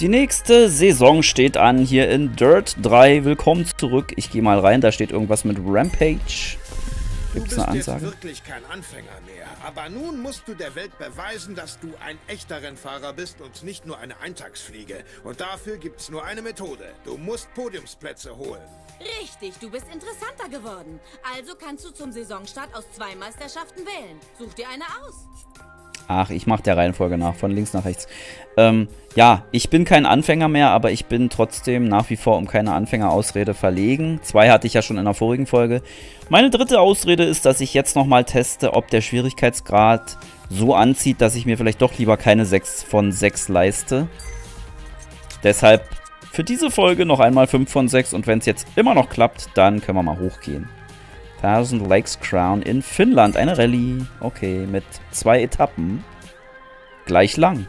Die nächste Saison steht an hier in Dirt 3. Willkommen zurück. Ich gehe mal rein, da steht irgendwas mit Rampage. Gibt's eine Ansage? Du bist jetzt wirklich kein Anfänger mehr, aber nun musst du der Welt beweisen, dass du ein echter Rennfahrer bist und nicht nur eine Eintagsfliege. Und dafür gibt's nur eine Methode. Du musst Podiumsplätze holen. Richtig, du bist interessanter geworden. Also kannst du zum Saisonstart aus 2 Meisterschaften wählen. Such dir eine aus. Ach, ich mache der Reihenfolge nach, von links nach rechts. Ja, ich bin kein Anfänger mehr, aber ich bin trotzdem nach wie vor um keine Anfängerausrede verlegen. 2 hatte ich ja schon in der vorigen Folge. Meine dritte Ausrede ist, dass ich jetzt nochmal teste, ob der Schwierigkeitsgrad so anzieht, dass ich mir vielleicht doch lieber keine 6 von 6 leiste. Deshalb für diese Folge noch einmal 5 von 6 und wenn es jetzt immer noch klappt, dann können wir mal hochgehen. Thousand Lakes Crown in Finnland. Eine Rallye. Okay, mit 2 Etappen. Gleich lang.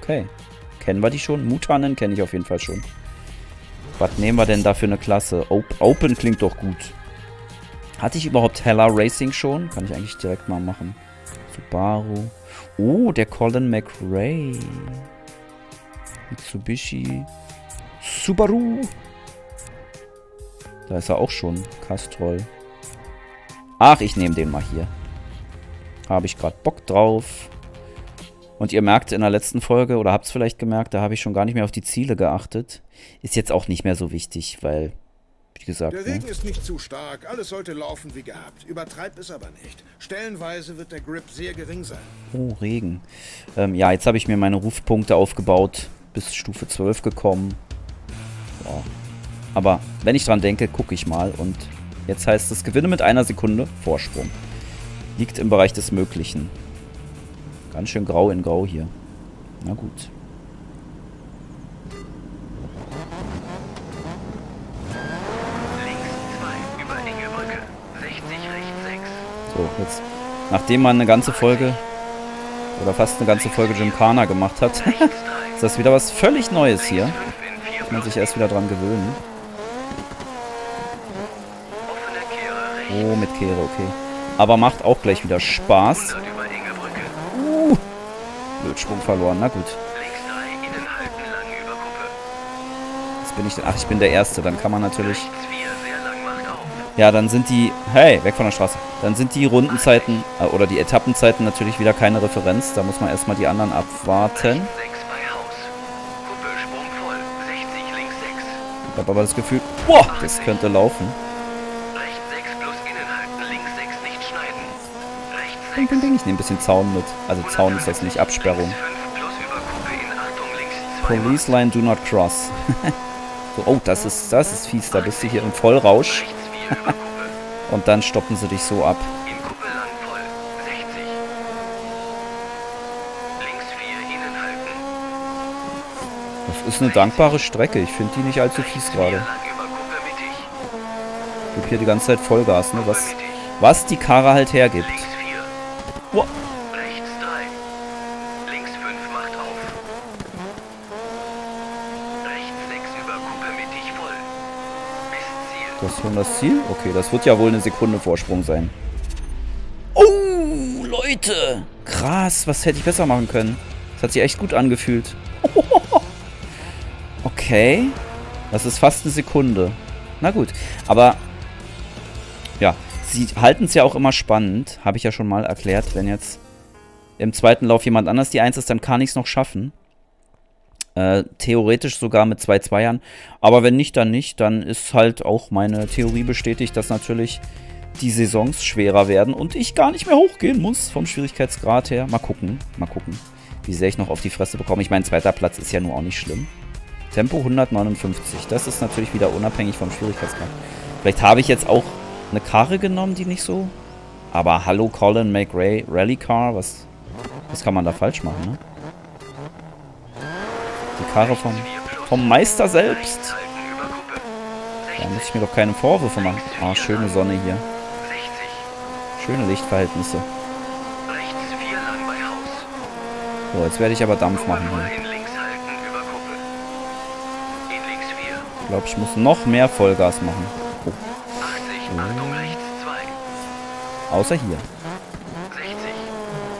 Okay. Kennen wir die schon? Mutanen kenne ich auf jeden Fall schon. Was nehmen wir denn da für eine Klasse? Open klingt doch gut. Hatte ich überhaupt Hella Racing schon? Kann ich eigentlich direkt mal machen. Subaru. Oh, der Colin McRae. Mitsubishi. Subaru. Da ist er auch schon. Castrol. Ach, ich nehme den mal hier. Habe ich gerade Bock drauf. Und ihr merkt in der letzten Folge, oder habt es vielleicht gemerkt, da habe ich schon gar nicht mehr auf die Ziele geachtet. Ist jetzt auch nicht mehr so wichtig, weil, wie gesagt... Der Regen ist nicht zu stark, alles sollte laufen wie gehabt. Übertreibt es aber nicht. Stellenweise wird der Grip sehr gering sein. Oh, Regen. Ja, jetzt habe ich mir meine Rufpunkte aufgebaut. Bis Stufe 12 gekommen. Ja. Aber wenn ich dran denke, gucke ich mal und... Jetzt heißt es, gewinne mit 1 Sekunde Vorsprung. Liegt im Bereich des Möglichen. Ganz schön grau in grau hier. Na gut. Links 2, über enge Brücke. 60, rechts 6. So, jetzt, nachdem man eine ganze Folge, oder fast eine ganze Folge Gymkhana gemacht hat, ist das wieder was völlig Neues hier. Muss man sich erst wieder dran gewöhnen. Oh, mit Kehre, okay. Aber macht auch gleich wieder Spaß. Blöd, Schwung verloren, na gut. Jetzt bin ich... Ach, ich bin der Erste, dann kann man natürlich... Ja, dann sind die... Hey, weg von der Straße. Dann sind die Rundenzeiten, oder die Etappenzeiten natürlich wieder keine Referenz. Da muss man erstmal die anderen abwarten. Ich habe aber das Gefühl... Boah, das könnte laufen. Ich nehme ein bisschen Zaun mit. Also Zaun ist jetzt nicht Absperrung. Police Line do not cross. So, oh, das ist fies. Da bist du hier im Vollrausch. Und dann stoppen sie dich so ab. Das ist eine dankbare Strecke. Ich finde die nicht allzu fies gerade. Ich gebe hier die ganze Zeit Vollgas, ne? Was die Karre halt hergibt. Wow. Rechts 3. Links 5 macht auf. Rechts 6 über Kuppe mittig voll. Bis Ziel. Das ist schon das Ziel? Okay, das wird ja wohl eine Sekunde Vorsprung sein. Oh, Leute. Krass, was hätte ich besser machen können? Das hat sich echt gut angefühlt. Okay. Das ist fast eine Sekunde. Na gut, aber... Ja. Sie halten es ja auch immer spannend, habe ich ja schon mal erklärt. Wenn jetzt im zweiten Lauf jemand anders die 1 ist, dann kann ich es noch schaffen. Theoretisch sogar mit 2 Zweiern. Aber wenn nicht, dann nicht. Dann ist halt auch meine Theorie bestätigt, dass natürlich die Saisons schwerer werden und ich gar nicht mehr hochgehen muss vom Schwierigkeitsgrad her. Mal gucken, wie sehr ich noch auf die Fresse bekomme. Ich meine, 2. Platz ist ja nur auch nicht schlimm. Tempo 159. Das ist natürlich wieder unabhängig vom Schwierigkeitsgrad. Vielleicht habe ich jetzt auch eine Karre genommen, die nicht so... Aber hallo, Colin McRae, Rally Car, was kann man da falsch machen, ne? Die Karre vom Meister selbst. Da muss ich mir doch keine Vorwürfe machen. Ah, schöne Sonne hier. Schöne Lichtverhältnisse. So, jetzt werde ich aber Dampf machen hier. Ich glaube, ich muss noch mehr Vollgas machen. Oh. Achtung, rechts 2. Außer hier. 60,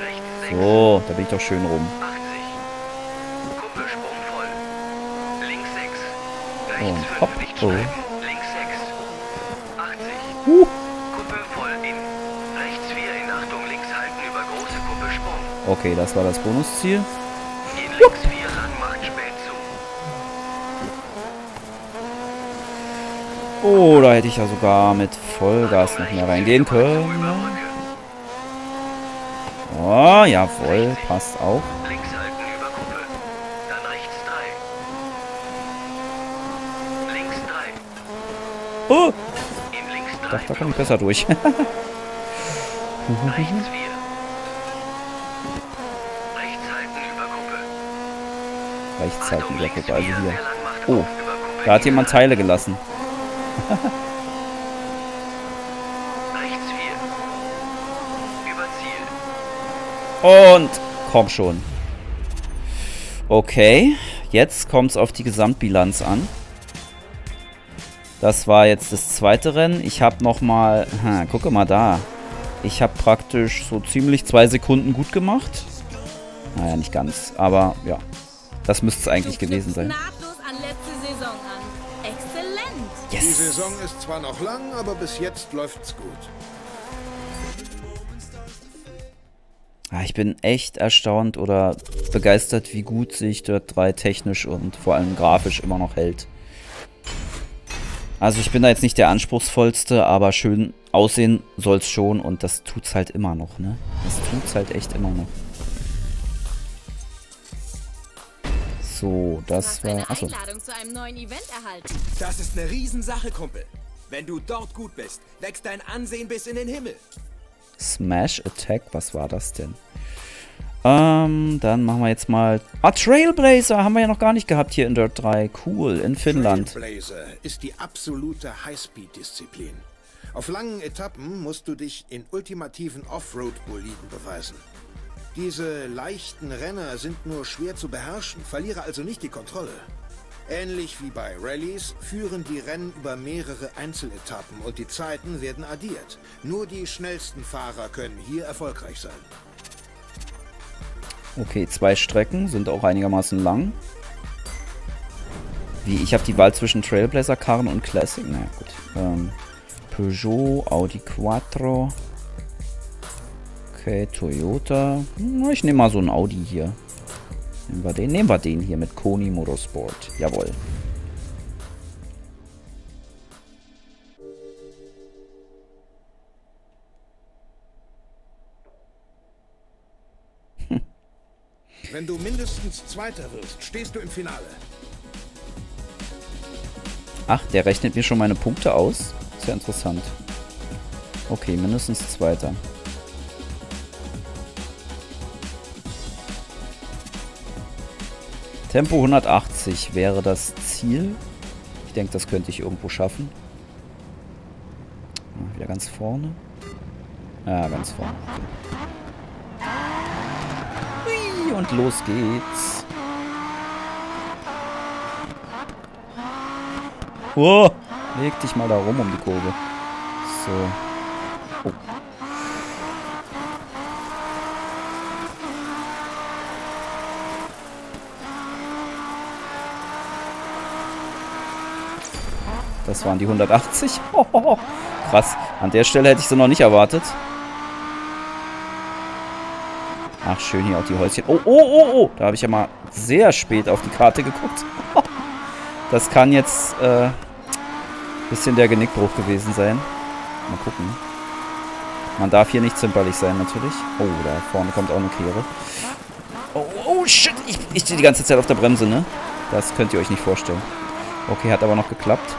rechts 6. So, da bin ich doch schön rum. 80. Kuppelsprung voll. Und hopp. So. Okay, das war das Bonusziel. Oh, da hätte ich ja sogar mit Vollgas noch mehr reingehen können. Oh, jawohl, passt auch. Oh! Ich dachte, da komme ich besser durch. Rechts halten über Kuppe, also hier. Oh, da hat jemand Teile gelassen. Und komm schon. Okay, jetzt kommt es auf die Gesamtbilanz an. Das war jetzt das zweite Rennen. Ich habe nochmal... Gucke mal da. Ich habe praktisch so ziemlich 2 Sekunden gut gemacht. Naja, nicht ganz. Aber ja, das müsste es eigentlich gewesen sein. Yes. Die Saison ist zwar noch lang, aber bis jetzt läuft's gut. Ich bin echt erstaunt oder begeistert, wie gut sich Dirt 3 technisch und vor allem grafisch immer noch hält. Also ich bin da jetzt nicht der anspruchsvollste, aber schön aussehen soll's schon und das tut's halt immer noch, ne? Das tut's halt echt immer noch. So, das war... Achso. Das ist eine Riesensache, Kumpel. Wenn du dort gut bist, wächst dein Ansehen bis in den Himmel. Smash Attack, was war das denn? Dann machen wir jetzt mal... Trailblazer haben wir ja noch gar nicht gehabt hier in Dirt 3. Cool, in Finnland. Trailblazer ist die absolute Highspeed-Disziplin. Auf langen Etappen musst du dich in ultimativen Offroad-Boliden beweisen. Diese leichten Renner sind nur schwer zu beherrschen, verliere also nicht die Kontrolle. Ähnlich wie bei Rallyes führen die Rennen über mehrere Einzeletappen und die Zeiten werden addiert. Nur die schnellsten Fahrer können hier erfolgreich sein. Okay, 2 Strecken sind auch einigermaßen lang. Wie, ich habe die Wahl zwischen Trailblazer, Karren und Classic. Na gut. Peugeot, Audi Quattro. Okay, Toyota. Ich nehme mal so einen Audi hier. Nehmen wir den hier mit Koni Motorsport. Jawohl. Wenn du mindestens Zweiter wirst, stehst du im Finale. Ach, der rechnet mir schon meine Punkte aus. Ist ja interessant. Okay, mindestens Zweiter. Tempo 180 wäre das Ziel. Ich denke, das könnte ich irgendwo schaffen. Wieder ganz vorne. Ja, ganz vorne. Hui, und los geht's. Oh, leg dich mal da rum um die Kurve. So. Oh. Das waren die 180. Hohoho. Krass. An der Stelle hätte ich sie noch nicht erwartet. Ach, schön hier auch die Häuschen. Oh, oh, oh, oh. Da habe ich ja mal sehr spät auf die Karte geguckt. Das kann jetzt ein bisschen der Genickbruch gewesen sein. Mal gucken. Man darf hier nicht zimperlich sein, natürlich. Oh, da vorne kommt auch eine Kehre. Oh, oh, shit. Ich stehe die ganze Zeit auf der Bremse, ne? Das könnt ihr euch nicht vorstellen. Okay, hat aber noch geklappt.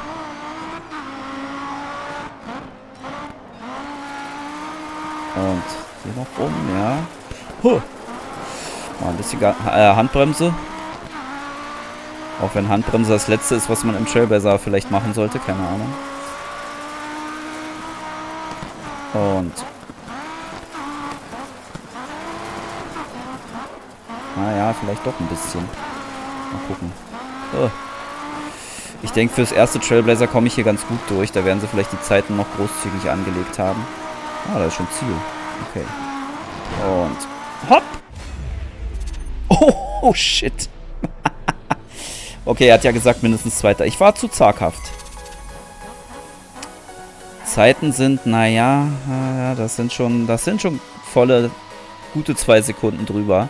Und hier noch rum, ja. Huh. Mal ein bisschen Handbremse. Auch wenn Handbremse das letzte ist, was man im Trailblazer vielleicht machen sollte. Keine Ahnung. Und. Naja, vielleicht doch ein bisschen. Mal gucken. Ich denke, fürs erste Trailblazer komme ich hier ganz gut durch. Da werden sie vielleicht die Zeiten noch großzügig angelegt haben. Ah, das ist schon Ziel. Okay. Und hopp! Oh, oh shit. Okay, er hat ja gesagt, mindestens Zweiter. Ich war zu zaghaft. Zeiten sind, naja, das sind schon volle, gute 2 Sekunden drüber.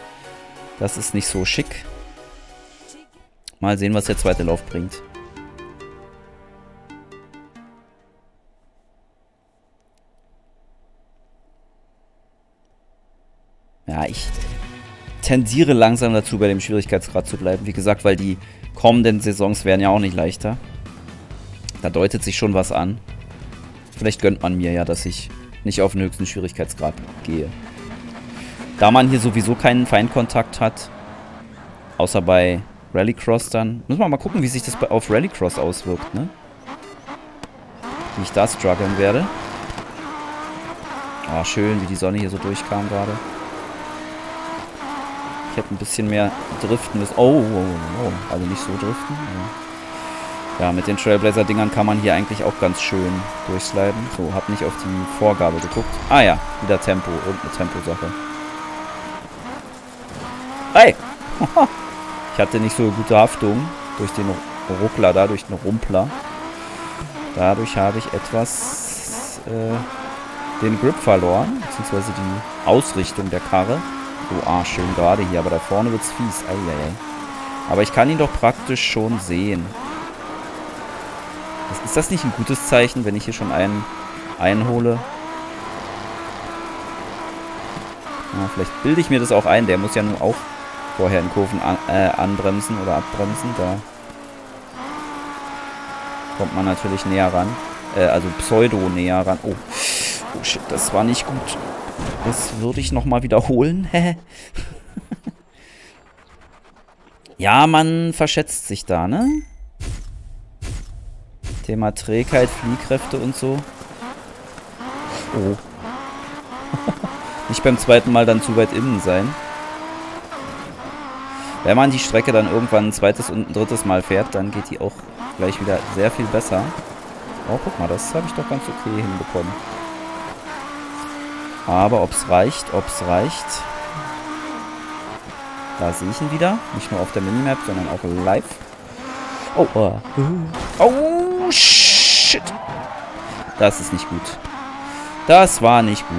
Das ist nicht so schick. Mal sehen, was der zweite Lauf bringt. Ja, ich tendiere langsam dazu, bei dem Schwierigkeitsgrad zu bleiben. Wie gesagt, weil die kommenden Saisons werden ja auch nicht leichter. Da deutet sich schon was an. Vielleicht gönnt man mir ja, dass ich nicht auf den höchsten Schwierigkeitsgrad gehe. Da man hier sowieso keinen Feindkontakt hat, außer bei Rallycross dann. Müssen wir mal gucken, wie sich das auf Rallycross auswirkt, ne? Wie ich da strugglen werde. Ah, schön, wie die Sonne hier so durchkam gerade. Ich hätte ein bisschen mehr driften müssen. Oh, oh, oh. Also nicht so driften. Ja, mit den Trailblazer-Dingern kann man hier eigentlich auch ganz schön durchsliden. So, hab nicht auf die Vorgabe geguckt. Ah ja, wieder Tempo und eine Temposache. Hey! Ich hatte nicht so eine gute Haftung durch den Ruckler da, durch den Rumpler. Dadurch habe ich etwas den Grip verloren, beziehungsweise die Ausrichtung der Karre. Oh, ah, schön gerade hier, aber da vorne wird's fies. Eieiei. Aber ich kann ihn doch praktisch schon sehen. Ist das nicht ein gutes Zeichen, wenn ich hier schon einen einhole? Na, vielleicht bilde ich mir das auch ein. Der muss ja nun auch vorher in Kurven anbremsen oder abbremsen. Da kommt man natürlich näher ran. Also pseudo näher ran. Oh. Oh shit, das war nicht gut. Das würde ich nochmal wiederholen. Ja, man verschätzt sich da, ne? Thema Trägheit, Fliehkräfte und so. Oh. Nicht beim zweiten Mal dann zu weit innen sein. Wenn man die Strecke dann irgendwann ein zweites und ein drittes Mal fährt, dann geht die auch gleich wieder sehr viel besser. Oh, guck mal, das habe ich doch ganz okay hinbekommen. Aber ob's reicht. Da sehe ich ihn wieder. Nicht nur auf der Minimap, sondern auch live. Oh, oh, shit. Das ist nicht gut. Das war nicht gut.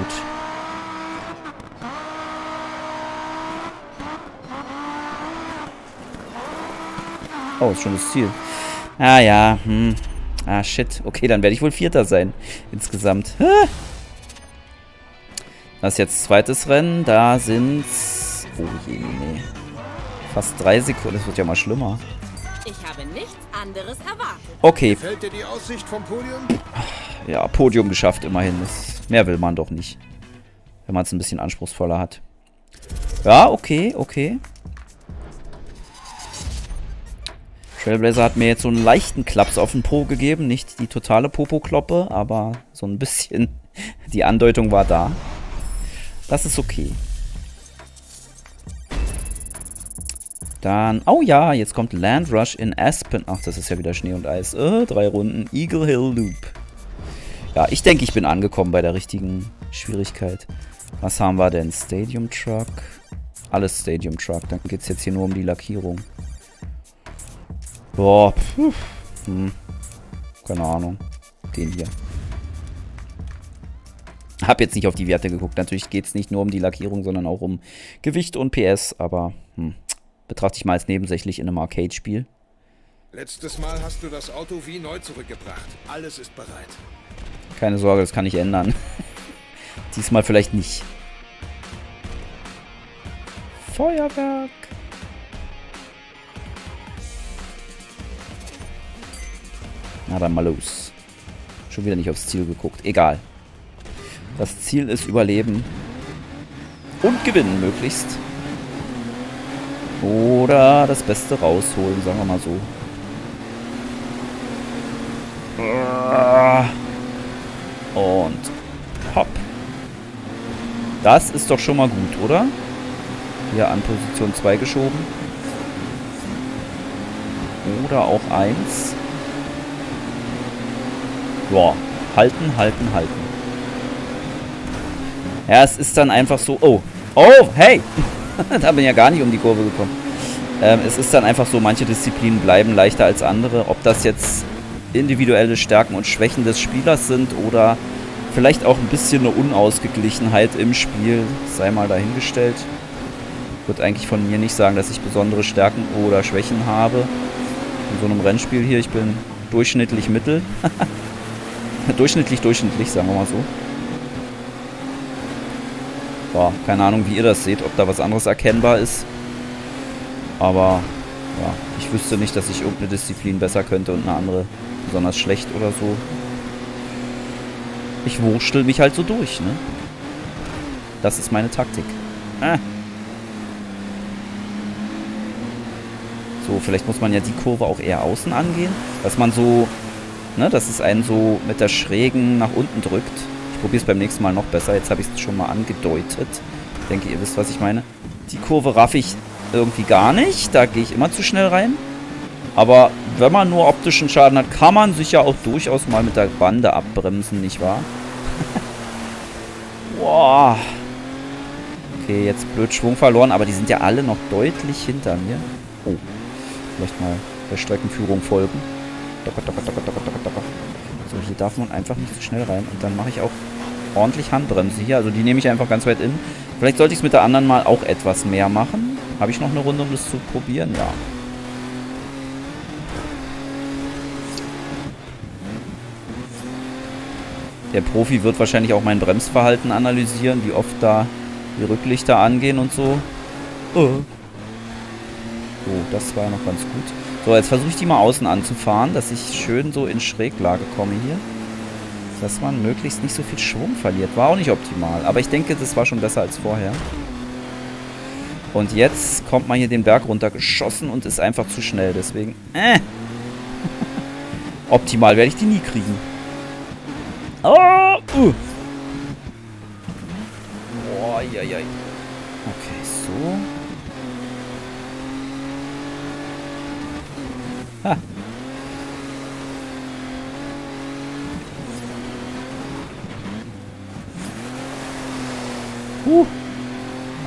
Oh, ist schon das Ziel. Ah ja, hm. Ah, shit. Okay, dann werde ich wohl Vierter sein. Insgesamt. Ah. Das ist jetzt zweites Rennen. Da sind oh je, nee. Fast 3 Sekunden. Das wird ja mal schlimmer. Ich habe nichts anderes erwartet. Okay. Gefällt dir die Aussicht vom Podium? Ja, Podium geschafft immerhin. Mehr will man doch nicht. Wenn man es ein bisschen anspruchsvoller hat. Ja, okay, okay. Trailblazer hat mir jetzt so einen leichten Klaps auf den Po gegeben. Nicht die totale Popo-Kloppe, aber so ein bisschen. Die Andeutung war da. Das ist okay. Dann, oh ja, jetzt kommt Land Rush in Aspen. Ach, das ist ja wieder Schnee und Eis. 3 Runden, Eagle Hill Loop. Ja, ich denke, ich bin angekommen bei der richtigen Schwierigkeit. Was haben wir denn? Stadium Truck. Alles Stadium Truck. Dann geht es jetzt hier nur um die Lackierung. Boah, keine Ahnung. Den hier. Hab jetzt nicht auf die Werte geguckt. Natürlich geht es nicht nur um die Lackierung, sondern auch um Gewicht und PS. Aber, betrachte ich mal als nebensächlich in einem Arcade-Spiel. Letztes Mal hast du das Auto wie neu zurückgebracht. Alles ist bereit. Keine Sorge, das kann ich ändern. Diesmal vielleicht nicht. Feuerwerk. Na dann mal los. Schon wieder nicht aufs Ziel geguckt. Egal. Das Ziel ist Überleben. Und gewinnen möglichst. Oder das Beste rausholen, sagen wir mal so. Und hopp. Das ist doch schon mal gut, oder? Hier an Position 2 geschoben. Oder auch 1. Boah, halten, halten, halten. Ja, es ist dann einfach so... Oh, hey! Da bin ich ja gar nicht um die Kurve gekommen. Es ist dann einfach so, manche Disziplinen bleiben leichter als andere. Ob das jetzt individuelle Stärken und Schwächen des Spielers sind oder vielleicht auch ein bisschen eine Unausgeglichenheit im Spiel, sei mal dahingestellt. Ich würde eigentlich von mir nicht sagen, dass ich besondere Stärken oder Schwächen habe. In so einem Rennspiel hier, ich bin durchschnittlich mittel. durchschnittlich, sagen wir mal so. Boah, keine Ahnung, wie ihr das seht, ob da was anderes erkennbar ist. Aber ja, ich wüsste nicht, dass ich irgendeine Disziplin besser könnte und eine andere besonders schlecht oder so. Ich wurschtel mich halt so durch, ne? Das ist meine Taktik. So, vielleicht muss man ja die Kurve auch eher außen angehen. Dass man so, ne, dass es einen so mit der Schrägen nach unten drückt. Ich probiere es beim nächsten Mal noch besser. Jetzt habe ich es schon mal angedeutet. Ich denke, ihr wisst, was ich meine. Die Kurve raff ich irgendwie gar nicht. Da gehe ich immer zu schnell rein. Aber wenn man nur optischen Schaden hat, kann man sich ja auch durchaus mal mit der Bande abbremsen, nicht wahr? Boah. Okay, jetzt blöd Schwung verloren, aber die sind ja alle noch deutlich hinter mir. Oh, vielleicht mal der Streckenführung folgen. So, hier darf man einfach nicht so schnell rein. Und dann mache ich auch ordentlich Handbremse hier. Also die nehme ich einfach ganz weit in. Vielleicht sollte ich es mit der anderen mal auch etwas mehr machen. Habe ich noch eine Runde, um das zu probieren? Ja. Der Profi wird wahrscheinlich auch mein Bremsverhalten analysieren, wie oft da die Rücklichter angehen und so. Oh, das war ja noch ganz gut. So, jetzt versuche ich die mal außen anzufahren, dass ich schön so in Schräglage komme hier. Dass man möglichst nicht so viel Schwung verliert. War auch nicht optimal, aber ich denke, das war schon besser als vorher. Und jetzt kommt man hier den Berg runtergeschossen und ist einfach zu schnell, deswegen... Optimal werde ich die nie kriegen. Oh, Boah, ja, ja. Okay, so. Ha.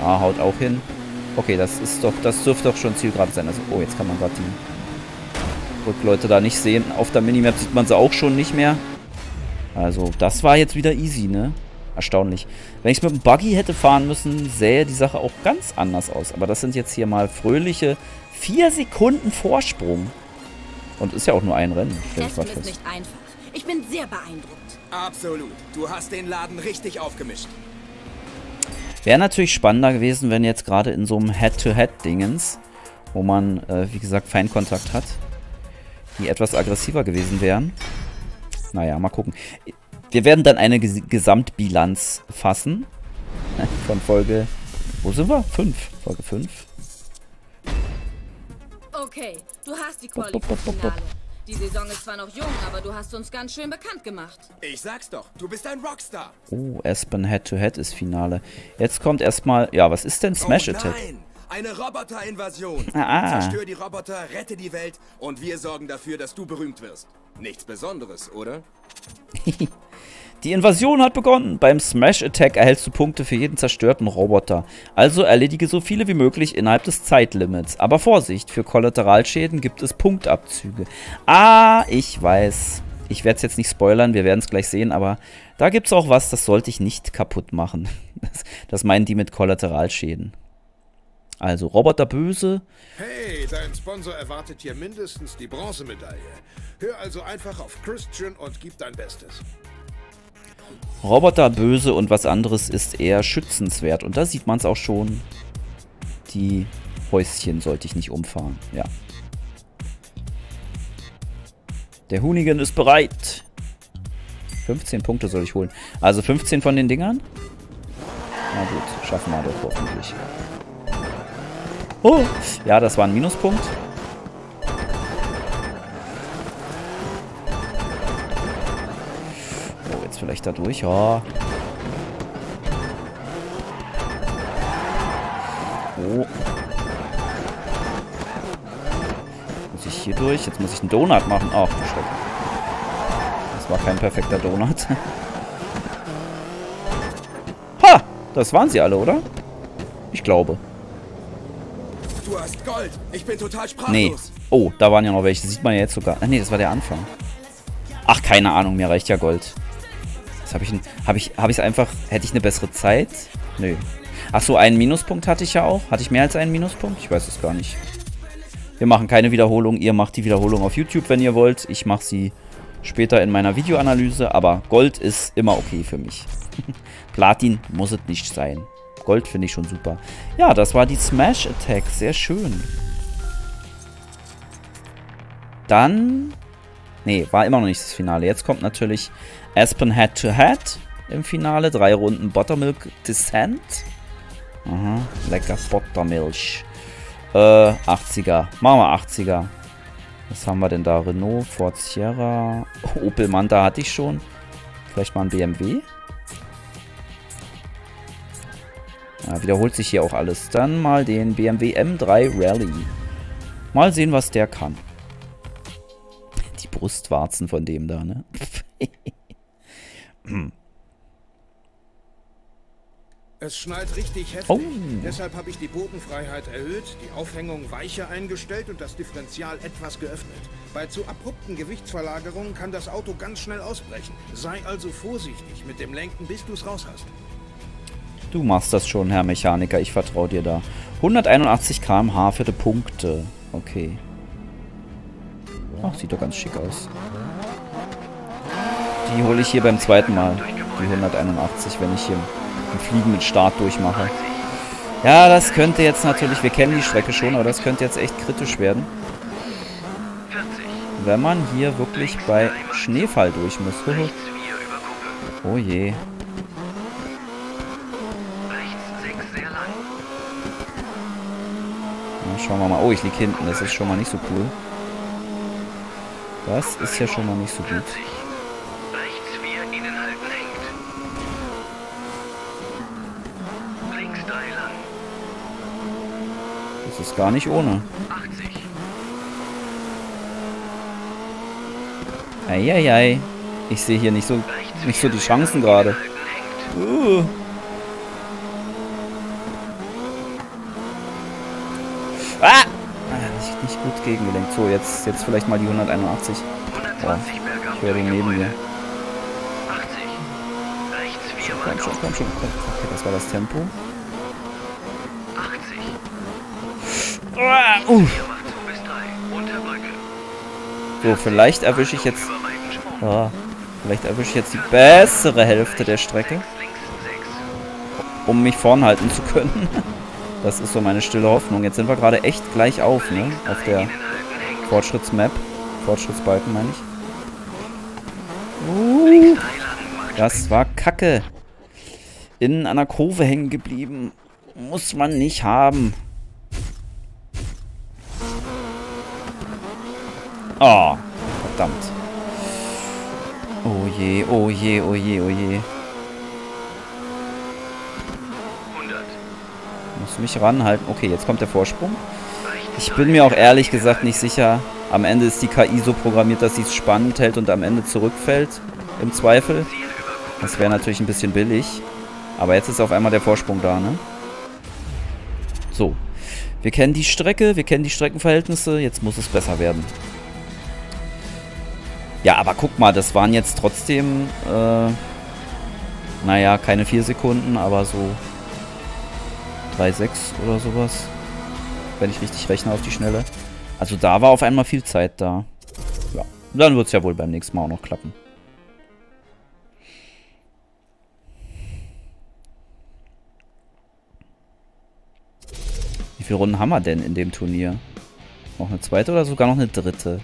Ah, haut auch hin. Okay, das ist doch, das dürfte doch schon zielgerade sein. Also, oh, jetzt kann man gerade die Rückleute da nicht sehen. Auf der Minimap sieht man sie auch schon nicht mehr. Also, das war jetzt wieder easy, ne? Erstaunlich. Wenn ich es mit dem Buggy hätte fahren müssen, sähe die Sache auch ganz anders aus. Aber das sind jetzt hier mal fröhliche 4 Sekunden Vorsprung. Und ist ja auch nur ein Rennen. Das ist nicht einfach. Ich bin sehr beeindruckt. Absolut. Du hast den Laden richtig aufgemischt. Wäre natürlich spannender gewesen, wenn jetzt gerade in so einem Head-to-Head-Dingens, wo man, wie gesagt, Feinkontakt hat, die etwas aggressiver gewesen wären. Naja, mal gucken. Wir werden dann eine Gesamtbilanz fassen. Von Folge... Wo sind wir? 5. Folge 5. Okay, du hast die Qualifikation. Die Saison ist zwar noch jung, aber du hast uns ganz schön bekannt gemacht. Ich sag's doch, du bist ein Rockstar. Oh, Aspen Head-to-Head ist Finale. Jetzt kommt erstmal... Ja, was ist denn Smash Attack? Oh nein, eine Roboterinvasion. Zerstör die Roboter, rette die Welt und wir sorgen dafür, dass du berühmt wirst. Nichts Besonderes, oder? Die Invasion hat begonnen. Beim Smash Attack erhältst du Punkte für jeden zerstörten Roboter. Also erledige so viele wie möglich innerhalb des Zeitlimits. Aber Vorsicht, für Kollateralschäden gibt es Punktabzüge. Ah, ich weiß. Ich werde es jetzt nicht spoilern, wir werden es gleich sehen, aber da gibt es auch was, das sollte ich nicht kaputt machen. Das meinen die mit Kollateralschäden. Also Roboter böse. Hey, dein Sponsor erwartet hier mindestens die Bronzemedaille. Hör also einfach auf Christian und gib dein Bestes. Roboter böse und was anderes ist eher schützenswert. Und da sieht man es auch schon. Die Häuschen sollte ich nicht umfahren. Ja. Der Hoonigan ist bereit. 15 Punkte soll ich holen. Also 15 von den Dingern. Na gut, schaffen wir doch hoffentlich. Oh, ja, das war ein Minuspunkt. Oh, jetzt vielleicht da durch. Oh. Oh. Muss ich hier durch? Jetzt muss ich einen Donut machen. Ach, du Schreck. Das war kein perfekter Donut. Ha! Das waren sie alle, oder? Ich glaube. hast Gold. Ich bin total sprachlos. Nee. Oh, da waren ja noch welche. Das sieht man ja jetzt sogar. Ach nee, das war der Anfang. Ach, keine Ahnung. Mir reicht ja Gold. Was habe ich denn? Habe ich einfach... Hätte ich eine bessere Zeit? Nö. Ach so, einen Minuspunkt hatte ich ja auch. Hatte ich mehr als einen Minuspunkt? Ich weiß es gar nicht. Wir machen keine Wiederholung. Ihr macht die Wiederholung auf YouTube, wenn ihr wollt. Ich mache sie später in meiner Videoanalyse. Aber Gold ist immer okay für mich. Platin muss es nicht sein. Gold finde ich schon super. Ja, das war die Smash Attack. Sehr schön. Dann... Nee, war immer noch nicht das Finale. Jetzt kommt natürlich Aspen Head 2 Head im Finale. 3 Runden Buttermilk Descent. Aha, lecker Buttermilch. 80er. Machen wir 80er. Was haben wir denn da? Renault, Ford Sierra. Opel Manta hatte ich schon. Vielleicht mal ein BMW. Ja, wiederholt sich hier auch alles. Dann mal den BMW M3 Rally. Mal sehen, was der kann. Die Brustwarzen von dem da, ne? Es schneit richtig heftig. Oh. Deshalb habe ich die Bodenfreiheit erhöht, die Aufhängung weicher eingestellt und das Differential etwas geöffnet. Bei zu abrupten Gewichtsverlagerungen kann das Auto ganz schnell ausbrechen. Sei also vorsichtig mit dem Lenken, bis du es raus hast. Du machst das schon, Herr Mechaniker. Ich vertraue dir da. 181 km/h für die Punkte. Okay. Ach, sieht doch ganz schick aus. Die hole ich hier beim zweiten Mal. Die 181, wenn ich hier einen fliegenden Start durchmache. Ja, das könnte jetzt natürlich... Wir kennen die Strecke schon, aber das könnte jetzt echt kritisch werden. Wenn man hier wirklich bei Schneefall durch muss. Oh je. Na, schauen wir mal. Oh, ich liege hinten. Das ist schon mal nicht so cool. Das ist ja schon mal nicht so gut. Das ist gar nicht ohne. Eieiei. Ich sehe hier nicht so die Chancen gerade. Ah! Nicht gut gegengelenkt. So, jetzt vielleicht mal die 181. Boah, ich höre den neben mir. So, komm schon. Okay, das war das Tempo. So, vielleicht erwische ich jetzt... Oh, vielleicht erwische ich jetzt die bessere Hälfte der Strecke. Um mich vorn halten zu können. Das ist so meine stille Hoffnung. Jetzt sind wir gerade echt gleich auf, ne? Auf der Fortschrittsmap. Fortschrittsbalken, meine ich. Das war Kacke. In einer Kurve hängen geblieben. Muss man nicht haben. Oh, verdammt. Oh je, oh je, oh je, oh je. Muss mich ranhalten. Okay, jetzt kommt der Vorsprung. Ich bin mir auch ehrlich gesagt nicht sicher. Am Ende ist die KI so programmiert, dass sie es spannend hält und am Ende zurückfällt. Im Zweifel. Das wäre natürlich ein bisschen billig. Aber jetzt ist auf einmal der Vorsprung da, ne? So. Wir kennen die Strecke. Wir kennen die Streckenverhältnisse. Jetzt muss es besser werden. Ja, aber guck mal. Das waren jetzt trotzdem... naja, keine 4 Sekunden, aber so... 3,6 oder sowas. Wenn ich richtig rechne auf die Schnelle. Also da war auf einmal viel Zeit da. Ja, dann wird es ja wohl beim nächsten Mal auch noch klappen. Wie viele Runden haben wir denn in dem Turnier? Noch eine zweite oder sogar noch eine dritte?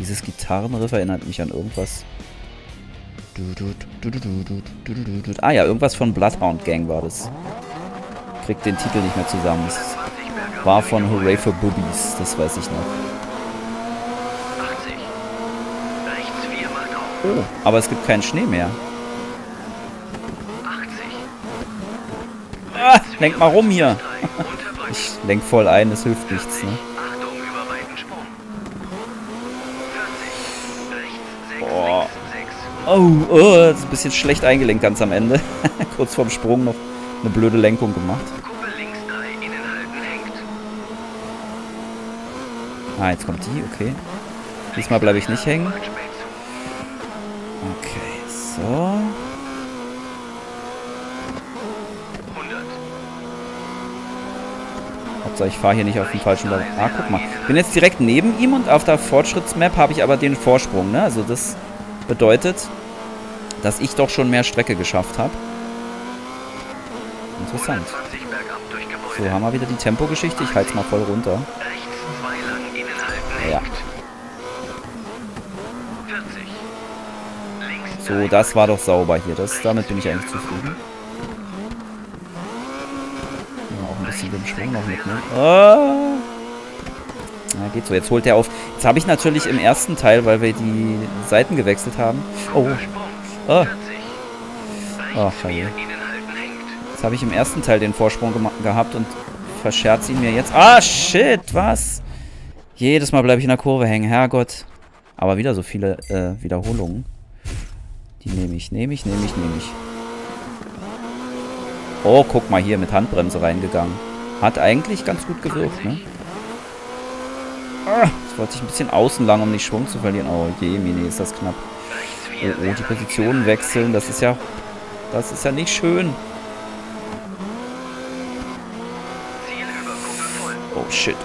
Dieses Gitarrenriff erinnert mich an irgendwas... Ah ja, irgendwas von Bloodhound Gang war das. Kriegt den Titel nicht mehr zusammen. Das war von Hooray for Boobies, das weiß ich noch. Oh, aber es gibt keinen Schnee mehr. Ah, lenk mal rum hier. Ich lenk voll ein, das hilft nichts, ne? Oh, das ist ein bisschen schlecht eingelenkt ganz am Ende. Kurz vorm Sprung noch eine blöde Lenkung gemacht. Ah, jetzt kommt die, okay. Diesmal bleibe ich nicht hängen. Okay, so. Hauptsache, ich fahre hier nicht auf den falschen Wagen. Ah, guck mal. Ich bin jetzt direkt neben ihm und auf der Fortschrittsmap habe ich aber den Vorsprung, ne? Also das bedeutet, dass ich doch schon mehr Strecke geschafft habe. Interessant. So, haben wir wieder die Tempogeschichte. Ich halte es mal voll runter. Ja. So, das war doch sauber hier. Damit bin ich eigentlich zufrieden. Ja, auch ein bisschen den Schwung noch mitnehmen. Ah. Ja, geht so. Jetzt holt er auf. Jetzt habe ich natürlich im ersten Teil, weil wir die Seiten gewechselt haben. Oh. Ah. Oh, scheiße. Jetzt habe ich im ersten Teil den Vorsprung gehabt und verscherzt ihn mir jetzt. Ah, shit, was? Jedes Mal bleibe ich in der Kurve hängen, Herrgott. Aber wieder so viele Wiederholungen. Die nehme ich. Oh, guck mal hier, mit Handbremse reingegangen. Hat eigentlich ganz gut gewirkt, ne? Ah, jetzt wollte ich ein bisschen außen lang, um nicht Schwung zu verlieren. Oh je, Mini, ist das knapp. Oh, die Positionen wechseln, das ist ja nicht schön.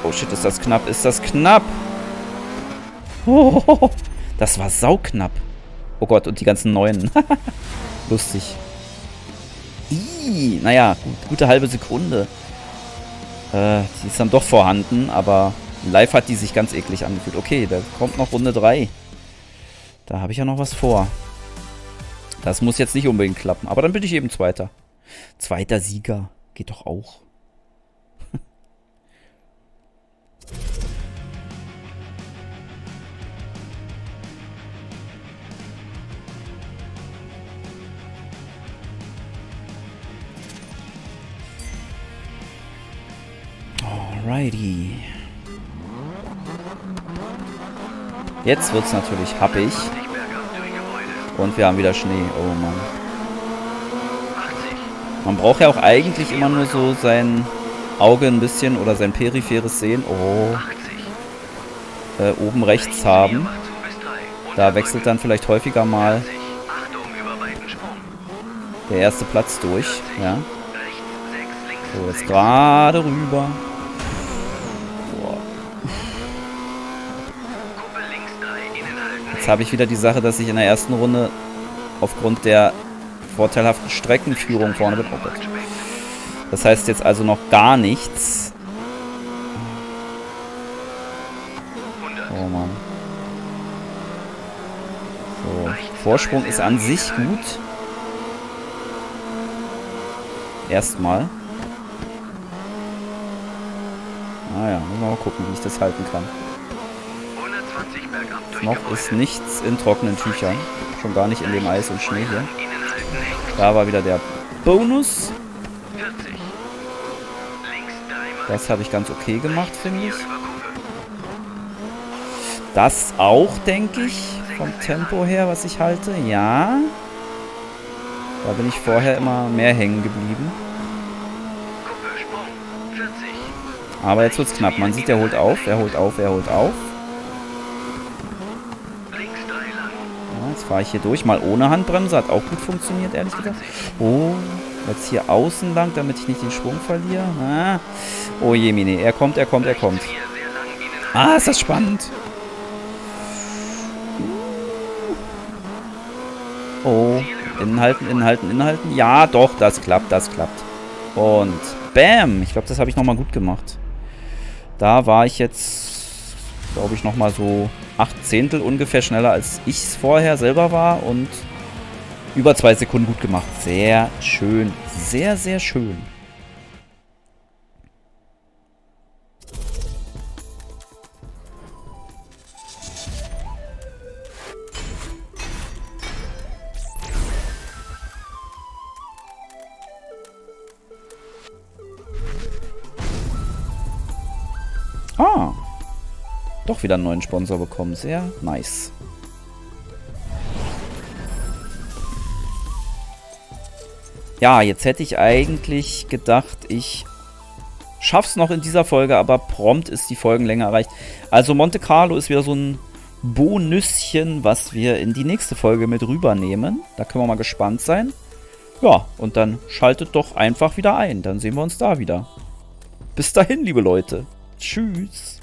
Oh shit, ist das knapp, Oh, das war sauknapp. Oh Gott, und die ganzen Neuen. Lustig. Naja, gute halbe Sekunde. Die ist dann doch vorhanden, aber live hat die sich ganz eklig angefühlt. Okay, da kommt noch Runde 3. Da habe ich ja noch was vor. Das muss jetzt nicht unbedingt klappen, aber dann bin ich eben Zweiter. Zweiter Sieger, geht doch auch. Alrighty. Jetzt wird's natürlich happig. Und wir haben wieder Schnee. Oh Mann. Man braucht ja auch eigentlich immer nur so sein Auge ein bisschen oder sein peripheres Sehen. Oh. Oben rechts haben. Da wechselt dann vielleicht häufiger mal der erste Platz durch. Ja. So, jetzt gerade rüber. Boah. Jetzt habe ich wieder die Sache, dass ich in der ersten Runde aufgrund der vorteilhaften Streckenführung vorne bin. Das heißt jetzt also noch gar nichts. Oh Mann. So, Vorsprung ist an sich gut. Erstmal. Naja, müssen wir mal gucken, wie ich das halten kann. Noch ist nichts in trockenen Tüchern. Schon gar nicht in dem Eis und Schnee hier. Da war wieder der Bonus. Das habe ich ganz okay gemacht, finde ich. Das auch, denke ich, vom Tempo her, was ich halte. Ja. Da bin ich vorher immer mehr hängen geblieben. Aber jetzt wird's knapp. Man sieht, er holt auf, er holt auf. Ja, jetzt fahre ich hier durch. Mal ohne Handbremse. Hat auch gut funktioniert, ehrlich gesagt. Oh, jetzt hier außen lang, damit ich nicht den Schwung verliere. Ah. Oh je, Mini. Er kommt. Ah, ist das spannend. Oh, inhalten. Ja, doch, das klappt. Und bam! Ich glaube, das habe ich nochmal gut gemacht. Da war ich jetzt, glaube ich, nochmal so 8 Zehntel ungefähr schneller, als ich es vorher selber war. Und über 2 Sekunden gut gemacht. Sehr schön. Sehr, sehr schön. Ah, doch wieder einen neuen Sponsor bekommen. Sehr nice. Ja, jetzt hätte ich eigentlich gedacht, ich schaff's noch in dieser Folge, aber prompt ist die Folgenlänge erreicht. Also Monte Carlo ist wieder so ein Bonüschen, was wir in die nächste Folge mit rübernehmen. Da können wir mal gespannt sein. Ja, und dann schaltet doch einfach wieder ein. Dann sehen wir uns da wieder. Bis dahin, liebe Leute. Tschüss.